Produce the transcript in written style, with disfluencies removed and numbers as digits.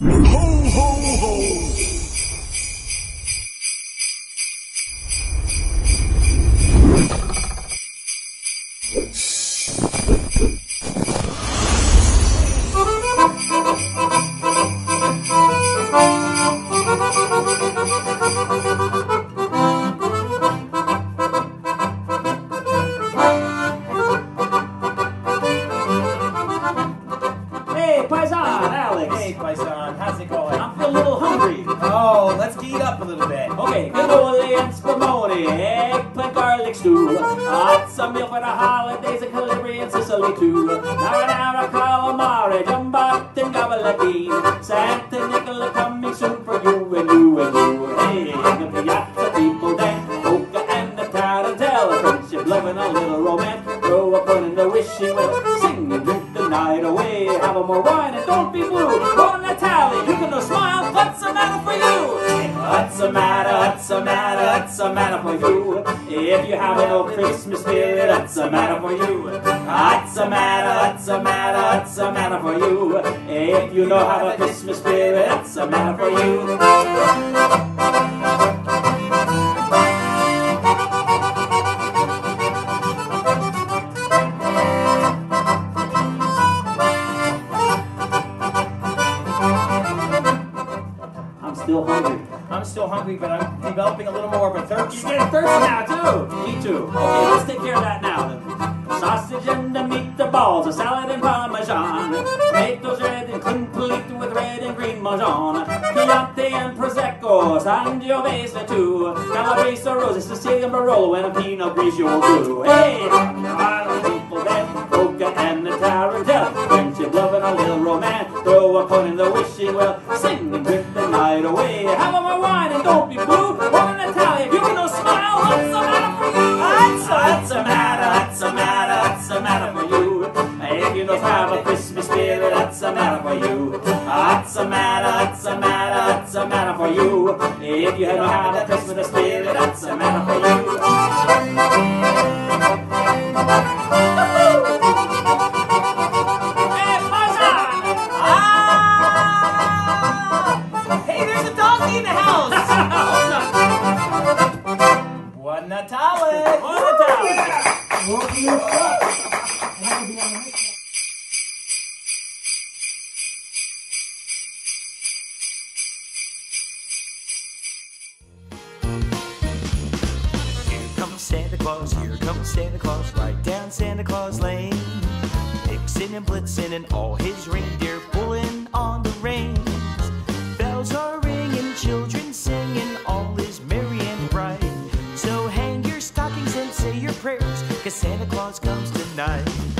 Ho, ho, ho! Santa Nicola coming soon for you and you and you. Hey, the piazza people dance, polka and the tarantella, friendship, love and a little romance. Grow up on in the wishing well, sing and drink the night away. Have a more wine and don't be blue. Born an Italian, you can no smile. What's the matter for you? What's the matter? What's the matter? What's the matter for you? If you have an old Christmas spirit, what's the matter for you? What's the matter? What's the matter? What's the matter for you? If you don't have a Christmas spirit, what's the matter for you? I'm still hungry. I'm still hungry, but I'm developing a little more of a thirst. You're getting thirsty now, too. Me, too. Okay, let's take care of that now, then. Sausage and the meat, the balls, a salad and parmesan. Tomatoes red and complete with red and green Monjon. Chianti and Prosecco, Sangiovese, too. Calabresa, roses, Sicilian Barolo, and a Pinot Grigio, too. Hey! Now, people that polka and the tarantella. Friendship, love, and a little romance. Throw a pun in the wishing well. Sing and drink the night away. Have a wine and don't be blue. Born an Italian, you can no smile. What's the matter for you? What's the matter? What's the matter? What's the matter for you? If you don't have a Christmas spirit, what's the matter for you? What's the matter? What's the matter? What's the matter for you? If you don't have a Christmas spirit, what's the matter for you? Here comes Santa Claus, right down Santa Claus Lane. Nixon and Blitzen and all his reindeer pulling on the reins. Bells are ringing, children singing, all is merry and bright. So hang your stockings and say your prayers, 'cause Santa Claus comes tonight.